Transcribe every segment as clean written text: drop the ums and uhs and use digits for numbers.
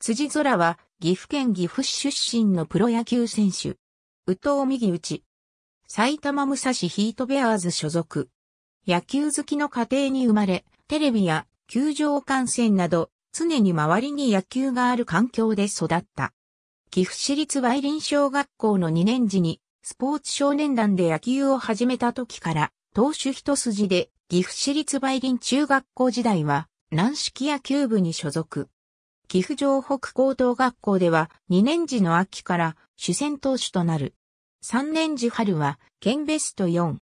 辻空は岐阜県岐阜市出身のプロ野球選手。右投右打ち。埼玉武蔵ヒートベアーズ所属。野球好きの家庭に生まれ、テレビや球場観戦など常に周りに野球がある環境で育った。岐阜市立梅林小学校の2年時にスポーツ少年団で野球を始めた時から投手一筋で岐阜市立梅林中学校時代は軟式野球部に所属。岐阜城北高等学校では2年時の秋から主戦投手となる。3年時春は県ベスト4。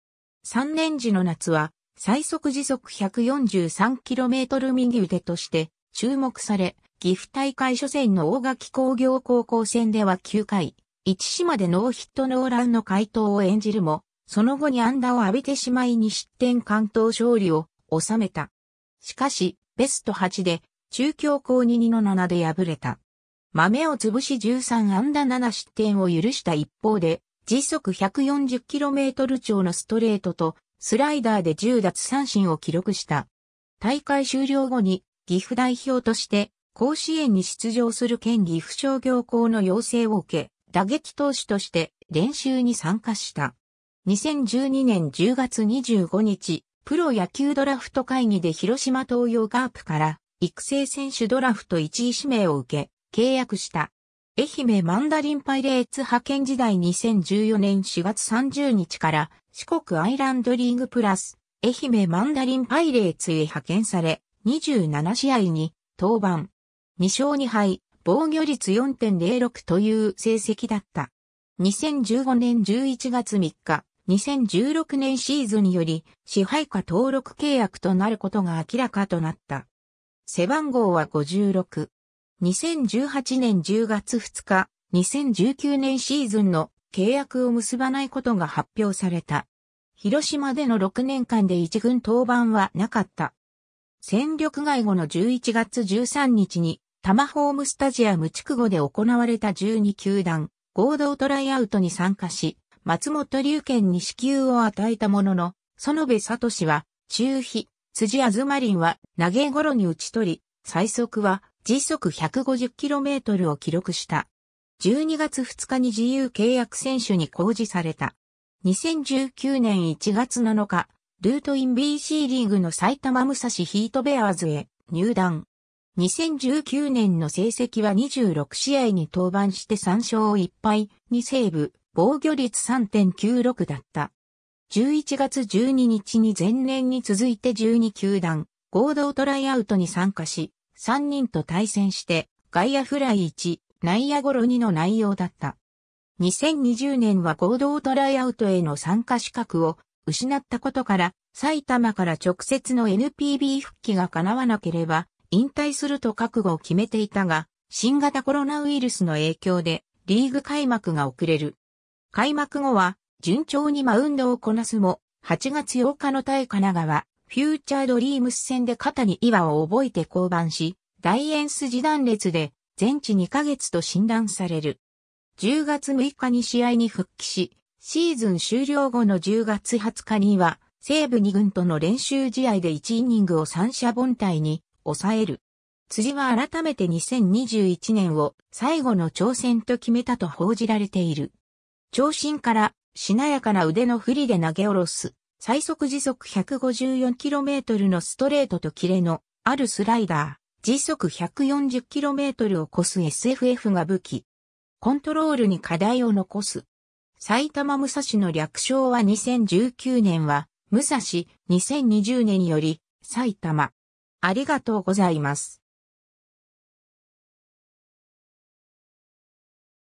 3年時の夏は最速時速 143km 右腕として注目され、岐阜大会初戦の大垣工業高校戦では9回、1試合でノーヒットノーランの快投を演じるも、その後に安打を浴びてしまい2失点完投勝利を収めた。しかし、ベスト8で、中京高 2-7 で敗れた。豆を潰し13安打7失点を許した一方で、時速 140km 超のストレートとスライダーで10奪三振を記録した。大会終了後に岐阜代表として甲子園に出場する県岐阜商業校の要請を受け、打撃投手として練習に参加した。2012年10月25日、プロ野球ドラフト会議で広島東洋カープから、育成選手ドラフト1位指名を受け、契約した。愛媛マンダリンパイレーツ派遣時代2014年4月30日から四国アイランドリーグプラス、愛媛マンダリンパイレーツへ派遣され、27試合に登板。2勝2敗、防御率 4.06 という成績だった。2015年11月3日、2016年シーズンより支配下登録契約となることが明らかとなった。背番号は56。2018年10月2日、2019年シーズンの契約を結ばないことが発表された。広島での6年間で1軍登板はなかった。戦力外後の11月13日に、多摩ホームスタジアム筑後で行われた12球団合同トライアウトに参加し、松本龍拳に支給を与えたものの、園部聡は中飛。辻東凜は投げゴロに打ち取り、最速は時速 150km を記録した。12月2日に自由契約選手に公示された。2019年1月7日、ルートイン BC リーグの埼玉武蔵ヒートベアーズへ入団。2019年の成績は26試合に登板して3勝1敗、2セーブ、防御率 3.96 だった。11月12日に前年に続いて12球団合同トライアウトに参加し、3人と対戦して外野フライ1、内野ゴロ2の内容だった。2020年は合同トライアウトへの参加資格を失ったことから、埼玉から直接の NPB 復帰が叶わなければ引退すると覚悟を決めていたが、新型コロナウイルスの影響でリーグ開幕が遅れる。開幕後は、順調にマウンドをこなすも、8月8日の対神奈川、フューチャードリームス戦で肩に違和を覚えて降板し、大円筋断裂で全治2ヶ月と診断される。10月6日に試合に復帰し、シーズン終了後の10月20日には、西武2軍との練習試合で1イニングを三者凡退に抑える。辻は改めて2021年を最後の挑戦と決めたと報じられている。長身から、しなやかな腕の振りで投げ下ろす、最速時速 154km のストレートとキレのあるスライダー、時速 140km を超す SFF が武器。コントロールに課題を残す。埼玉武蔵の略称は2019年は、武蔵、2020年より、埼玉。ありがとうございます。